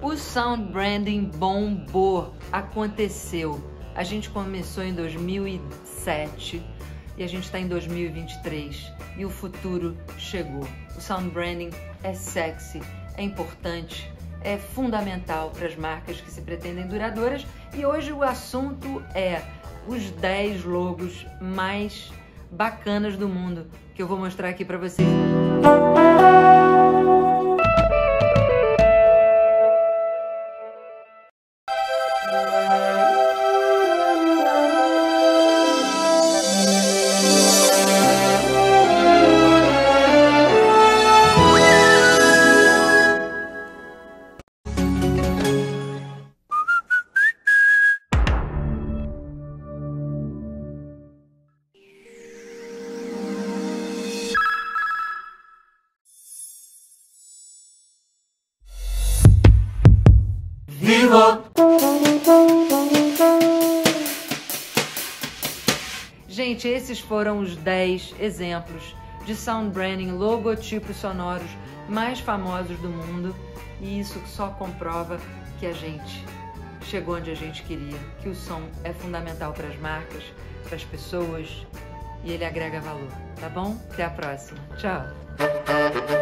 O sound branding bombou, aconteceu. A gente começou em 2007 e a gente está em 2023 e o futuro chegou. O sound branding é sexy, é importante, é fundamental para as marcas que se pretendem duradouras e hoje o assunto é os 10 logos mais bacanas do mundo que eu vou mostrar aqui para vocês. Gente, esses foram os 10 exemplos de sound branding, logotipos sonoros mais famosos do mundo, e isso só comprova que a gente chegou onde a gente queria, que o som é fundamental para as marcas, para as pessoas, e ele agrega valor, tá bom? Até a próxima. Tchau!